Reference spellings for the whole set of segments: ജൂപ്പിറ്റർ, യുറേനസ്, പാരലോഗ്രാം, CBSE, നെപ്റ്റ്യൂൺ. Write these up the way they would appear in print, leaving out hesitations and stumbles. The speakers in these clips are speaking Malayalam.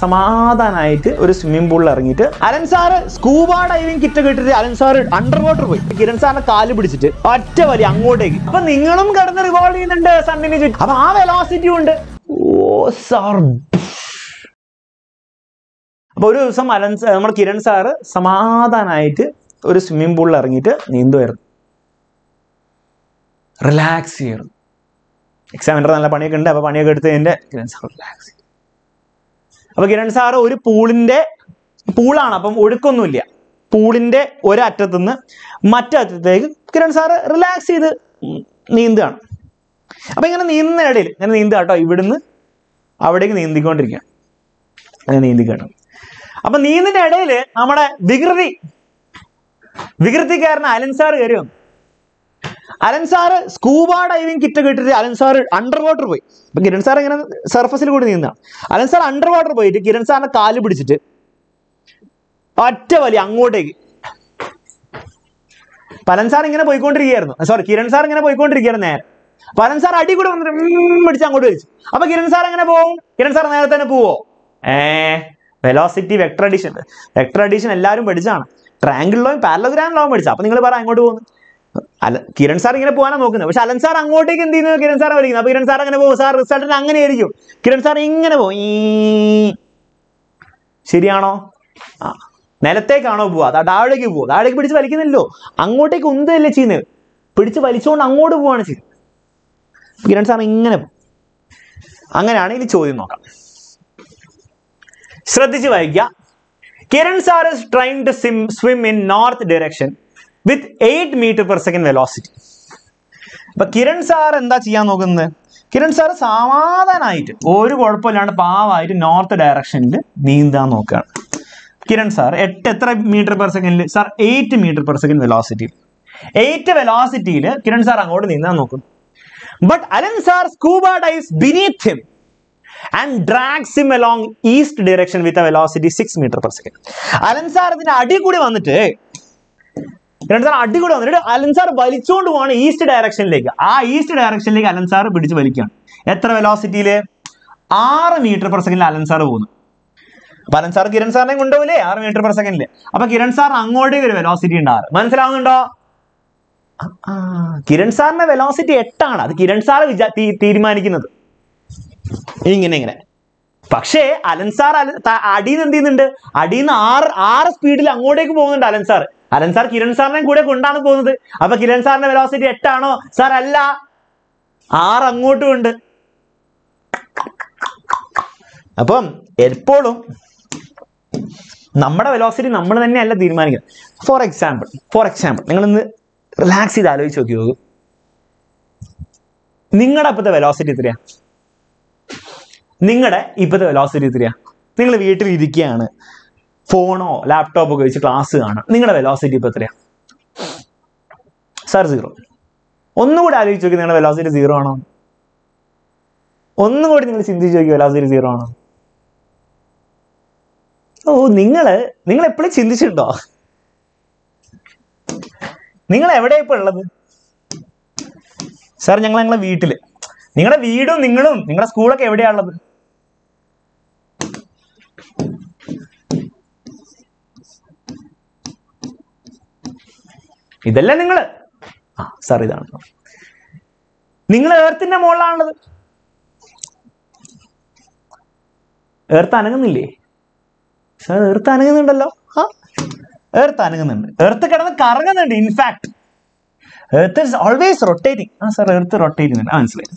സമാധാനായിട്ട് ഒരു സ്വിമ്മിംഗ് പൂളിൽ ഇറങ്ങിയിട്ട് Alan sir scuba diving kit കിട്ടിയിട്ട് അലൻ സാർ അണ്ടർ വാട്ടർ പോയി കിരൺ സാറിന്റെ കാല് പിടിച്ചിട്ട് ഒറ്റ വലി അങ്ങോട്ടേക്ക്. അപ്പൊ നിങ്ങളും കിടന്ന് റിവോൾവ് ചെയ്യുന്നുണ്ട് സണ്ണിന് ചുറ്റും. അപ്പൊ ആ വെലോസിറ്റി ഉണ്ട്. ഓ സാർ. അപ്പൊ ഒരു ദിവസം അലൻ നമ്മുടെ കിരൺ സാറ് സമാധാനായിട്ട് ഒരു സ്വിമ്മിംഗ് പൂളിൽ ഇറങ്ങിയിട്ട് നീന്തുമായിരുന്നു, റിലാക്സ് ചെയ്യുന്നു. എക്സാമിൻ്റെ നല്ല പണിയൊക്കെ ഉണ്ട്. അപ്പൊ പണിയൊക്കെ എടുത്ത് എൻ്റെ കിരൺ സാർ റിലാക്സ് ചെയ്യും. അപ്പൊ കിരൺ സാറ് ഒരു പൂളാണ്, അപ്പം ഒഴുക്കൊന്നുമില്ല. പൂളിന്റെ ഒരറ്റത്തുനിന്ന് മറ്ററ്റത്തേക്ക് കിരൺ സാറ് റിലാക്സ് ചെയ്ത് നീന്തുകയാണ്. അപ്പൊ ഇങ്ങനെ നീന്തുന്ന ഇടയിൽ ഇങ്ങനെ നീന്തുക കേട്ടോ, ഇവിടുന്ന് അവിടേക്ക് നീന്തിക്കൊണ്ടിരിക്കുകയാണ്, അങ്ങനെ നീന്തിക്കാട്ടോ. അപ്പൊ നീന്തിന്റെ ഇടയിൽ നമ്മുടെ വികൃതിക്കാരന് അലൻ സാർ കയറി വന്നു. Alan sir scuba diving kit കിട്ടിയിട്ട് അലൻ സാറ് അണ്ടർ വാട്ടർ പോയി. അപ്പൊ കിരൺ സാർ ഇങ്ങനെ സർഫസിൽ കൂടി നീന്താണ്. അലൻ സാർ അണ്ടർ വാട്ടർ പോയിട്ട് കിരൺ സാറിന്റെ കാല് പിടിച്ചിട്ട് ഒറ്റ വലി അങ്ങോട്ടേക്ക്. അലൻ സാർ ഇങ്ങനെ പോയിക്കൊണ്ടിരിക്കുകയായിരുന്നു, സോറി കിരൺ സാർ ഇങ്ങനെ പോയിക്കൊണ്ടിരിക്കുകയായിരുന്നു നേരെ. അപ്പൊ അലൻ സാർ അടി കൂടെ വന്നിട്ട് പിടിച്ച് അങ്ങോട്ട് വലിച്ചു. അപ്പൊ കിരൺ സാർ എങ്ങനെ പോവും? കിരൺ സാർ നേരെ തന്നെ പോവോ? വെലോസിറ്റി വെക്ടർ അഡീഷൻ എല്ലാവരും പഠിച്ചാണ്, ട്രയാങ്കിൾ ലോയും പാരലഗ്രാം ലോയും പഠിച്ചാൽ. അപ്പൊ നിങ്ങൾ പറ അങ്ങോട്ട് പോകുന്നു. കിരൺ സാർ ഇങ്ങനെ പോകാനാണ് നോക്കുന്നത്, പക്ഷെ അലൻ സാർ അങ്ങോട്ടേക്ക് എന്ത് ചെയ്യുന്നു? കിരൺ സാർ വലിക്കുന്നത്. അപ്പൊ കിരൺ സാർ അങ്ങനെ പോകും. സാർ റിസൾട്ടിന് അങ്ങനെ ആയിരിക്കും. കിരൺ സാർ ഇങ്ങനെ പോകും. ഈ ശരിയാണോ? ആ നിലത്തേക്കാണോ പോവാ? താഴേക്ക് പോവാ. താഴേക്ക് പിടിച്ച് വലിക്കുന്നില്ലോ, അങ്ങോട്ടേക്ക് ഒന്നല്ലേ ചെയ്യുന്നത്, പിടിച്ച് വലിച്ചുകൊണ്ട് അങ്ങോട്ട് പോവാണ് ചെയ്യുന്നത്. കിരൺ സാർ ഇങ്ങനെ പോകും. അങ്ങനെയാണ്. ഇനി ചോദ്യം നോക്കാം, ശ്രദ്ധിച്ച് വായിക്കുക. Kiran sir is trying to swim in north direction with 8 meter per second velocity. അപ്പൊ കിരൺ സാർ എന്താ ചെയ്യാൻ നോക്കുന്നത്? കിരൺ സാർ സമാധാനായിട്ട് ഒരു കുഴപ്പമില്ലാണ്ട് പാവായിട്ട് നോർത്ത് ഡയറക്ഷനിൽ നീന്താൻ നോക്കുകയാണ്. കിരൺ സാർ എത്ര മീറ്റർ പെർ സെക്കൻഡിൽ? സാർ 8 മീറ്റർ പെർ സെക്കൻഡ് വെലോസിറ്റിയിൽ, 8 വെലോസിറ്റിയിൽ കിരൺ സാർ അങ്ങോട്ട് നീന്താൻ നോക്കും. But Alan sir scuba dives beneath him and drags him along east direction with a velocity 6 meter per second. Alan sir ഇതിന്റെ അടി കൂടി വന്നിട്ട് കിരൺ സാർ അടികൂടെ വന്നിട്ട് അലൻ സാർ വലിച്ചുകൊണ്ട് പോവാണ് ഈസ്റ്റ് ഡയറക്ഷനിലേക്ക്. ആ ഈസ്റ്റ് ഡയറക്ഷനിലേക്ക് അലൻ സാർ പിടിച്ച് വലിക്കുകയാണ്. എത്ര വെലോസിറ്റിയില്? 6 മീറ്റർ പെർ സെക്കൻഡിൽ അലൻ സാർ പോകുന്നു. അപ്പൊ അലൻ സാർ കിരൺ സാറിനെ കൊണ്ടുപോകില്ലേ 6 മീറ്റർ പെർ സെക്കൻഡില്. അപ്പൊ കിരൺ സാർ അങ്ങോട്ടേക്ക് ഒരു വെലോസിറ്റി ഉണ്ട് 6. മനസ്സിലാവുന്നുണ്ടോ? കിരൺ സാറിന്റെ വെലോസിറ്റി 8 ആണ്. അത് കിരൺ സാർ തീരുമാനിക്കുന്നത് ഇങ്ങനെ. പക്ഷേ അലൻ സാർ അടിയിൽ എന്ത് ചെയ്യുന്നുണ്ട്? അടിയിൽനിന്ന് 6 സ്പീഡിൽ അങ്ങോട്ടേക്ക് പോകുന്നുണ്ട് Alan sir. Alan sir Kiran സാറിനെ കൂടെ കൊണ്ടാണ് പോകുന്നത്. അപ്പൊ കിരൺ സാറിന്റെ വെലോസിറ്റി 8 ആണോ? സാർ അല്ല, 6 അങ്ങോട്ടും ഉണ്ട്. അപ്പം എപ്പോഴും നമ്മുടെ വെലോസിറ്റി നമ്മൾ തന്നെയല്ല തീരുമാനിക്കുന്നത്. ഫോർ എക്സാമ്പിൾ നിങ്ങളിന്ന് റിലാക്സ് ചെയ്ത് ആലോചിച്ച് നോക്കി നോക്കും, നിങ്ങളുടെ ഇപ്പോഴത്തെ വെലോസിറ്റി എത്രയാ? നിങ്ങൾ വീട്ടിൽ ഇരിക്കുകയാണ്, ഫോണോ ലാപ്ടോപ്പോ ഒക്കെ വെച്ച് ക്ലാസ് കാണാം. നിങ്ങളുടെ വെലോസിറ്റി ഇപ്പൊ എത്രയാ? സാർ 0. ഒന്നുകൂടി ആലോചിച്ച് നോക്കി, നിങ്ങളുടെ വെലോസിറ്റി 0 ആണോ? ഒന്നുകൂടി നിങ്ങൾ ചിന്തിച്ച് നോക്കി, വെലോസിറ്റി 0 ആണോ? ഓ, നിങ്ങൾ എപ്പോഴും ചിന്തിച്ചിട്ടുണ്ടോ? നിങ്ങൾ എവിടെയാ ഇപ്പൊ ഉള്ളത്? സാർ ഞങ്ങളെ വീട്ടില്. നിങ്ങളുടെ വീടും നിങ്ങളും നിങ്ങളുടെ സ്കൂളൊക്കെ എവിടെയാ ഉള്ളത്? ഇതല്ലേ നിങ്ങൾ? ആ സാർ ഇതാണ്. നിങ്ങൾ ഏർത്തിന്റെ മുകളിലാണുള്ളത്. ഏർത്ത് അനങ്ങുന്നില്ലേ? സാർ ഏർത്ത് അനങ്ങുന്നുണ്ടല്ലോ. ആ ഏർത്ത് അനങ്ങുന്നുണ്ട്, ഏർത്ത് കിടന്ന് കറങ്ങുന്നുണ്ട്. In fact earth is always rotating. ആ സാർ ഏർത്ത് റൊട്ടേറ്റ് ചെയ്യുന്നുണ്ട്. മനസ്സിലായി.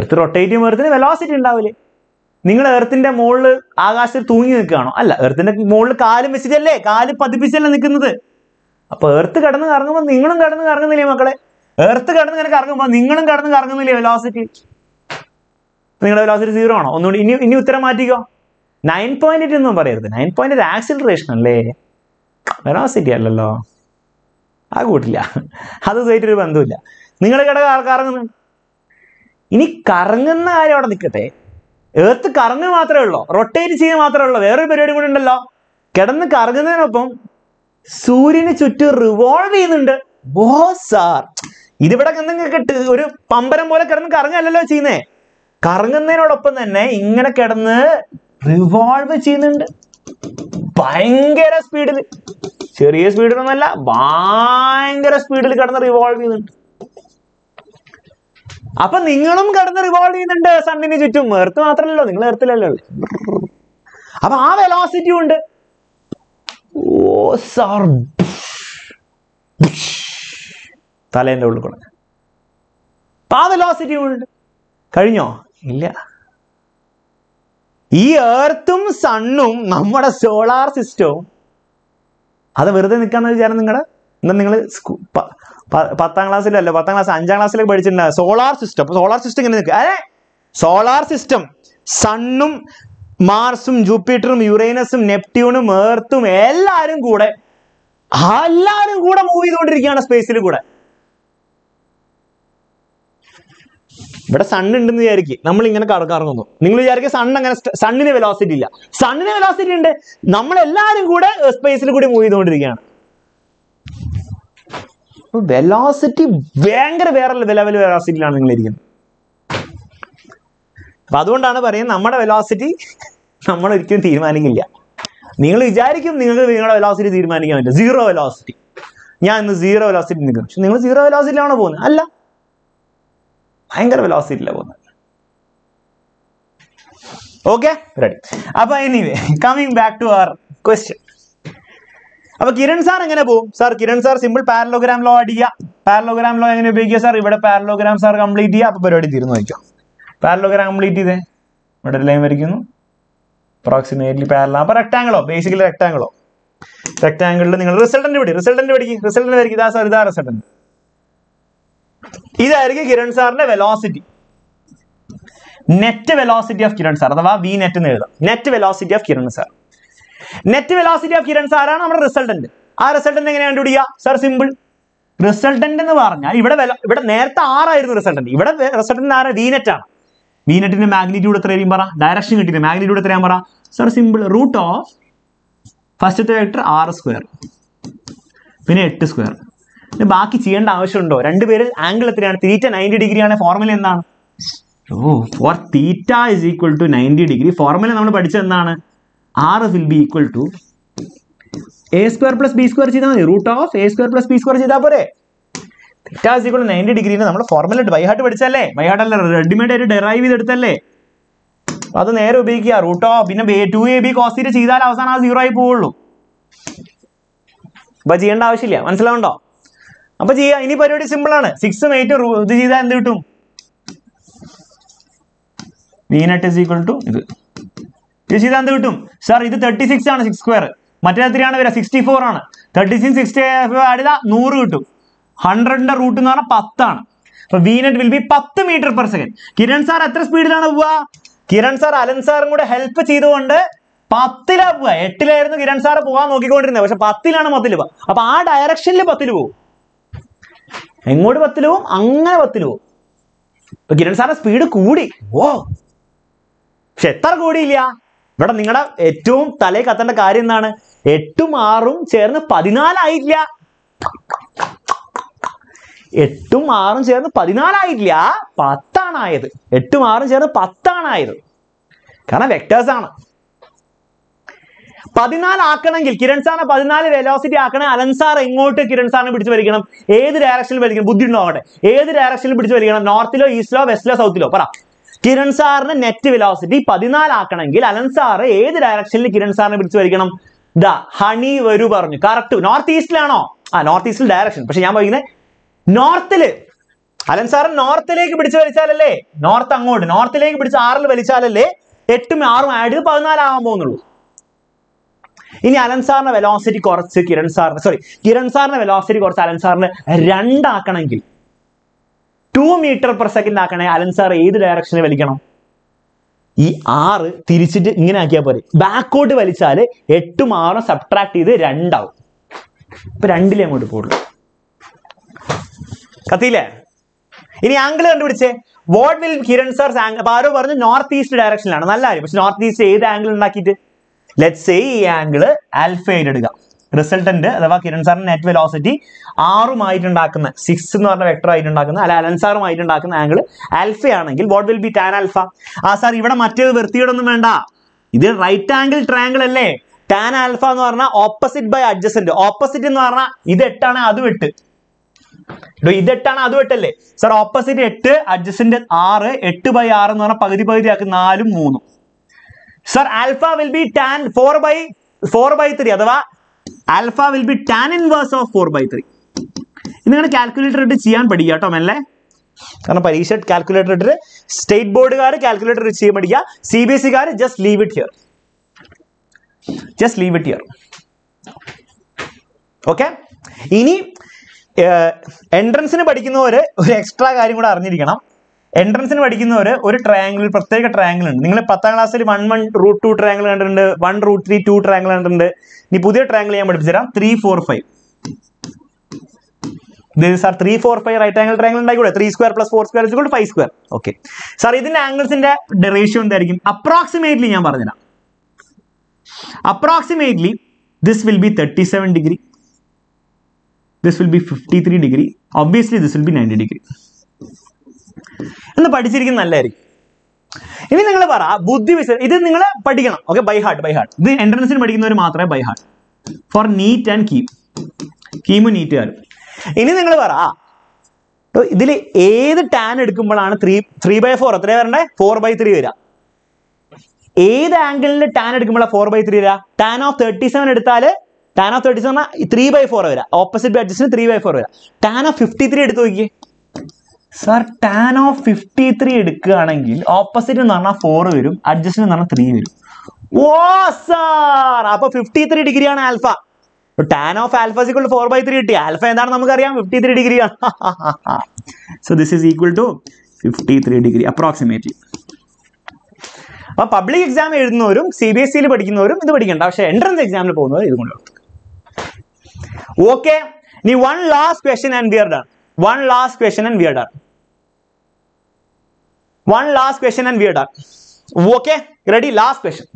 ഏർത്ത് റൊട്ടേറ്റ് ചെയ്യുമ്പോൾ ഏർത്തിന് വെലോസിറ്റി ഉണ്ടാവില്ലേ? നിങ്ങൾ ഏർത്തിന്റെ മുകളിൽ ആകാശത്തിൽ തൂങ്ങി നിൽക്കുകയാണോ? അല്ല, ഏർത്തിന്റെ മുകളിൽ കാലും വെച്ചിട്ടല്ലേ, കാല് പതിപ്പിച്ചല്ലേ നിൽക്കുന്നത്. അപ്പൊ ഏർത്ത് കിടന്ന് കറങ്ങുമ്പോൾ നിങ്ങളും കിടന്ന് കറങ്ങുന്നില്ലേ മക്കളെ? ഏർത്ത് കിടന്ന് ഇങ്ങനെ കറങ്ങുമ്പോൾ നിങ്ങളും കിടന്ന് കറങ്ങുന്നില്ലേ? വെലോസിറ്റി, നിങ്ങളുടെ വെലോസിറ്റി 0 ആണോ? ഒന്നുകൂടി ഇനി ഉത്തരം മാറ്റിക്കോ. 9.8 എന്നും പറയരുത്. 9.8 ആക്സിലറേഷൻ അല്ലേ, വെലോസിറ്റി അല്ലല്ലോ. ആ കൂട്ടില്ല, അതുമായിട്ടൊരു ബന്ധമില്ല. നിങ്ങൾ കിടന്ന് കറങ്ങുന്നു. ഇനി കറങ്ങുന്ന കാര്യം അവിടെ നിൽക്കട്ടെ. ഏർത്ത് കറങ്ങുക മാത്രമേ ഉള്ളൂ, റൊട്ടേറ്റ് ചെയ്യുക മാത്രമേ ഉള്ളൂ. വേറൊരു പരിപാടി കൂടെ ഉണ്ടല്ലോ, കിടന്ന് കറങ്ങുന്നതിനൊപ്പം സൂര്യന് ചുറ്റും റിവോൾവ് ചെയ്യുന്നുണ്ട്. ബോ സാർ, ഇതിവിടെ എന്തെങ്കിലും ഒരു പമ്പരം പോലെ കിടന്ന് കറങ്ങല്ലല്ലോ ചെയ്യുന്നേ. കറങ്ങുന്നതിനോടൊപ്പം തന്നെ ഇങ്ങനെ കിടന്ന് റിവോൾവ് ചെയ്യുന്നുണ്ട് ഭയങ്കര സ്പീഡിൽ. ചെറിയ സ്പീഡിലൊന്നുമല്ല, ഭയങ്കര സ്പീഡിൽ കിടന്ന് റിവോൾവ് ചെയ്യുന്നുണ്ട്. അപ്പൊ നിങ്ങളും കിടന്ന് റിവോൾവ് ചെയ്യുന്നുണ്ട് സണ്ണിന് ചുറ്റും. എർത്ത് മാത്രമല്ലല്ലോ, നിങ്ങൾ എർത്തിലല്ലോ. അപ്പൊ ആ വെലോസിറ്റി ഉണ്ട്. ഓ സാർ തലേന്റെ ഉള്ളിൽ കൊടുക്ക. ആ വെലോസിറ്റി ഉണ്ട്. കഴിഞ്ഞോ? ഇല്ല. ഈ ഏർത്തും സണ്ണും നമ്മുടെ സോളാർ സിസ്റ്റവും അത് വെറുതെ നിൽക്കാന്ന് വിചാരം നിങ്ങളുടെ. എന്നാൽ നിങ്ങൾ പത്താം ക്ലാസ്സിലല്ലോ, പത്താം ക്ലാസ് അഞ്ചാം ക്ലാസ്സിലേക്ക് പഠിച്ചിട്ടുണ്ടാവും സോളാർ സിസ്റ്റം. അപ്പൊ സോളാർ സിസ്റ്റം ഇങ്ങനെ നിൽക്കുക. അതെ, സോളാർ സിസ്റ്റം സണ്ണും മാർസും ജൂപ്പിറ്ററും യുറേനസും നെപ്റ്റ്യൂണും ഏർത്തും എല്ലാവരും കൂടെ മൂവ് ചെയ്തുകൊണ്ടിരിക്കുകയാണ് സ്പേസിൽ കൂടെ. ഇവിടെ സണ്ണുണ്ടെന്ന് വിചാരിക്കും, നമ്മൾ ഇങ്ങനെ കറങ്ങുന്നു. നിങ്ങൾ വിചാരിക്കുക സണ്ണിന് വെലോസിറ്റി ഇല്ല. സണ്ണിന് വെലോസിറ്റി ഉണ്ട്. നമ്മളെല്ലാവരും കൂടെ സ്പേസിൽ കൂടി മൂവ് ചെയ്തുകൊണ്ടിരിക്കുകയാണ്. വെലോസിറ്റി ഭയങ്കര വേറെ ലെവൽ വെലോസിറ്റിയിലാണ് നിങ്ങൾ ഇരിക്കുന്നത്. അപ്പൊ അതുകൊണ്ടാണ് പറയുന്നത് നമ്മുടെ വെലോസിറ്റി നമ്മൾ ഒരിക്കലും തീരുമാനിക്കില്ല. നിങ്ങൾ വിചാരിക്കും നിങ്ങൾക്ക് നിങ്ങളുടെ വെലോസിറ്റി തീരുമാനിക്കാൻ പറ്റും. സീറോ വെലോസിറ്റി, ഞാൻ ഇന്ന് സീറോ വെലോസിറ്റി നിൽക്കുന്നു. പക്ഷെ നിങ്ങൾ സീറോ വെലോസിറ്റിയിലാണോ പോകുന്നത്? അല്ല, ഭയങ്കര വെലോസിറ്റിയിലാണ് പോകുന്നത്. Okay, ready. അപ്പൊ anyway coming back to our question. അപ്പൊ കിരൺ സാർ എങ്ങനെ പോകും? Sir Kiran sir simple പാരലോഗ്രാം law അടിക്കുക. പാരലോഗ്രാം ലോ എങ്ങനെ ഉപയോഗിക്കുക? സാർ ഇവിടെ പാരലോഗ്രാം സാർ കംപ്ലീറ്റ് ചെയ്യുക. അപ്പൊ പരിപാടി തീർന്നു വയ്ക്കുക. പാരലോഗ്രാം കംപ്ലീറ്റ് ചെയ്തേ. ഇവിടെ ഒരു ലൈൻ വരയ്ക്കുന്നു. Approximately parallel. അപ്പൊ റെക്ടാങ്കിളോ, ബേസിക്കലി റെക്ടാങ്കിളോ. റെക്ടാങ്കിളിൽ നിങ്ങൾ റിസൾട്ടന്റ് പഠിക്കും. റിസൾട്ടന്റ് വരയ്ക്കും. ഇതാ സാർ, ഇതാ റിസൾട്ടന്റ്. ഇതായിരിക്കും കിരൺ സാറിന്റെ velocity. Net velocity of Kiran sir അഥവാ വി നെറ്റ് എന്ന് എഴുതാം. Net velocity of Kiran sir. Net velocity of Kiran സാറാണ് നമ്മുടെ റിസൾട്ടന്റ്. ആ റിസൾട്ടന്റ് എങ്ങനെ കണ്ടുപിടിക്കുക? Sir simple. റിസൾട്ടന്റ് എന്ന് പറഞ്ഞാൽ ഇവിടെ നേരത്തെ ആറായിരുന്നു റിസൾട്ടന്റ്. ഇവിടെ റിസൾട്ടന്റ് ആരാ? വി നെറ്റ് ആണ്. വി നെറ്റിന്റെ മാഗ്നിറ്റ്യൂഡ് എത്രയും പറ. ഡയറക്ഷൻ കിട്ടിയത് മാഗ്നിറ്റ്യൂഡ് എത്രയാൻ പറ. സാർ സിമ്പിൾ റൂട്ട് ഓഫ് ഫസ്റ്റത്തെ വെക്ടർ 6² പിന്നെ 8². ബാക്കി ചെയ്യേണ്ട ആവശ്യമുണ്ടോ? രണ്ടുപേരിൽ ആംഗിൾ എത്രയാണ്? തീറ്റ 90° ആണ്. ഫോർമുല എന്താണ്? Oh for theta is equal to 90°. Formula നമ്മൾ പഠിച്ചത് എന്താണ്? R will be equal to a² + b² ചെയ്താൽ മതി. റൂട്ട് ഓഫ് a² + b² ചെയ്താൽ പോരെ. തീറ്റ ഇസ് ഈക്വൽ ടു 90° നമ്മൾ ഫോർമുല ബൈഹാർട്ട് പഠിച്ചല്ലേ? ബൈഹാർട്ടല്ല, റെഡിമെയ്ഡ് ആയിട്ട് ഡെറൈവ് ചെയ്തെടുത്തല്ലേ? അത് നേരെ ഉപയോഗിക്കുക. റൂട്ട് ഓഫ് പിന്നെ 2ab cos θ ചെയ്താൽ അവസാനം ആ 0 ആയി പോവുള്ളൂ. അപ്പൊ ചെയ്യേണ്ട ആവശ്യമില്ല. മനസ്സിലാവുണ്ടോ? അപ്പൊ ചെയ്യാ. ഇനി പരിപാടി സിമ്പിൾ ആണ്. 6ഉം 8ഉം ഇത് ചെയ്താൽ എന്ത് കിട്ടും? v0 is equal to ഇത്. ഇത് ചെയ്താൽ എന്ത് കിട്ടും? സാർ ഇത് 36 ആണ് 6². മറ്റേ എത്രയാണ് വരിക? 64 ആണ്. 36 + 64 ആഡ് ചെയ്താൽ 100 കിട്ടും. 100ന്റെ റൂട്ട് എന്ന് പറഞ്ഞാൽ 10 ആണ്. അപ്പൊ v0 will be 10 metre per second. Kiran sir എത്ര സ്പീഡിലാണ് പോവുക? കിരൺ സാർ അലൻ സാറും കൂടെ ഹെൽപ്പ് ചെയ്തുകൊണ്ട് 10ലാ പോവുക. 8ലായിരുന്നു കിരൺ സാർ പോകാൻ നോക്കിക്കൊണ്ടിരുന്നത്. പക്ഷെ 10ലാണ് മൊത്തത്തിൽ പോവുക. അപ്പൊ ആ ഡയറക്ഷനിൽ 10ൽ പോവും. എങ്ങോട്ട് 10ൽ പോവും? അങ്ങനെ 10ൽ പോവും. ഇപ്പൊ കിരൺ സാറിന്റെ സ്പീഡ് കൂടി. ഓ പക്ഷെ എത്ര കൂടിയില്ല. ഇവിടെ നിങ്ങളുടെ ഏറ്റവും തലയിൽ കത്തേണ്ട കാര്യം എന്താണ്? 8ഉം 6ഉം ചേർന്ന് 14 ആയിട്ടില്ല. 8ഉം 6ഉം ചേർന്ന് 14 ആയിട്ടില്ല, 10 ആണായത്. 8ഉം 6ഉം ചേർന്ന് 10 ആണായത്. കാരണം വെക്ടേഴ്സ് ആണ്. 14 ആക്കണമെങ്കിൽ കിരൺ സാറിനെ 14 വെലോസിറ്റി ആക്കണേ. അലൻ സാർ എങ്ങോട്ട് കിരൺ സാറിനെ പിടിച്ച് വലിക്കണം? ഏത് ഡയറക്ഷനിൽ വലിക്കണം? ബുദ്ധി ഉണ്ടാവട്ടെ. ഏത് ഡയറക്ഷനിൽ പിടിച്ച് വലിക്കണം? നോർത്തിലോ ഈസ്റ്റിലോ വെസ്റ്റിലോ സൗത്തിലോ പറ. കിരൺ സാറിന് നെറ്റ് വെലോസിറ്റി 14 ആക്കണമെങ്കിൽ അലൻ സാറ് ഏത് ഡയറക്ഷനിൽ കിരൺ സാറിനെ പിടിച്ച് വലിക്കണം? ദാ ഹണി വരൂ പറഞ്ഞു. കറക്റ്റ്. നോർത്ത് ഈസ്റ്റിലാണോ? ആ നോർത്ത് ഈസ്റ്റിൽ ഡയറക്ഷൻ. പക്ഷെ ഞാൻ പറയുന്നത് നോർത്തില്. അലൻ സാറ് നോർത്തിലേക്ക് പിടിച്ച് വലിച്ചാലല്ലേ, നോർത്ത് അങ്ങോട്ട് നോർത്തിലേക്ക് പിടിച്ച് 6ൽ വലിച്ചാലല്ലേ 8ഉം 6ഉം ആഡ് ചെയ്ത് 14 ആവാൻ പോകുന്നുള്ളൂ. ഇനി അലൻ സാറിന്റെ വെലോസിറ്റി കുറച്ച് കിരൺ സാറിന്റെ വെലോസിറ്റി കുറച്ച് അലൻ സാറിന് 2 ആക്കണമെങ്കിൽ 2 മീറ്റർ പെർ സെക്കൻഡ് ആക്കണേ. അലൻ സാർ ഏത് ഡയറക്ഷനിൽ വലിക്കണം? ഈ 6 തിരിച്ചിട്ട് ഇങ്ങനെ ആക്കിയാൽ പോരെ. ബാക്കോട്ട് വലിച്ചാൽ 8ഉം 6ഉം സബ്ട്രാക്ട് ചെയ്ത് 2 ആവും. ഇപ്പൊ 2ലെ അങ്ങോട്ട് പോകുള്ളൂ. കത്തിയില്ലേ? ഇനി ആംഗിൾ കണ്ടുപിടിച്ചേ. What will Kiran sir angle? അപ്പൊ ആരോ പറഞ്ഞു നോർത്ത് ഈസ്റ്റ് ഡയറക്ഷനിലാണ്. നല്ല കാര്യം. പക്ഷെ നോർത്ത് ഈസ്റ്റ് ഏത് ആംഗിൾ ഉണ്ടാക്കിയിട്ട് ലെറ്റ്സ് സേ ഈ ആംഗിൾ ആൽഫ ആയിട്ട് എടുക്കാം. resultant adava Kiran sir net velocity r um aayittundaakuna 6 nu parna vector aayittundaakuna alla Alan sir um aayittundaakuna angle alpha aanengil what will be tan alpha aa sir ivada matte vertiyodonnu venda idu right angle triangle alle tan alpha nu parna opposite by adjacent opposite nu parna idu 8 aanu adu 8 do idu 8 aanu adu 8 alle sir opposite 8 adjacent 6 8 by 6 nu parna pagudi pagudi aakku 4 um 3 sir alpha will be tan 4 by 3 adava alpha will be tan inverse of 4 by 3 inna calculator edit cheyan padiya ട്ടോ alle കാരണം പരീക്ഷ calculator edit state board karu calculator edit cheyan padiya CBSE karu just leave it here okay ini entrance ne padikkunnavare or extra karyam kuda arnirikkanam Entrance in particular, one triangle, particular triangle. You guys, 10th class, 1 root 2 triangle and 1 root 3 2 triangle and you new triangle I 3 4 5. These are 3 4 5 right angle triangle. I 3 square plus 4 square is equal to 5 square. Okay. Sir, this angles in the ratio approximately. Approximately, this will be 37 degree. This will be 53 degree. Obviously, this will be 90 degree. And the partition is If you have Buddhi Vision, it is okay, by heart. The entrance in particular matra by heart for neat and keep. Keep neat here. Anything about a tan at 3 by 4, 4 by 3. A the angle tan at 4 by 3, tan of 37 at tan of 37 3 by 4, opposite by adjacent 3 by 4, tan of 53. Sir, tan of 53 edukkaanengil opposite nu parna 4 verum adjacent nu parna 3 verum. Oh sir, appo 53 degree aanu alpha. Tan of alpha is equal to 4 by 3 itti. Alpha endaanu namukku ariyam 53 degree aanu. So this is equal to 53 degree approximately. Appo public exam ezhudunnorum CBSE il padikkunnorum idu padikkanda. Avashe entrance exam il pogunnoru idu kondu. Okay, nee one last question and we are done. One last question and we are done. Okay, ready? Last question.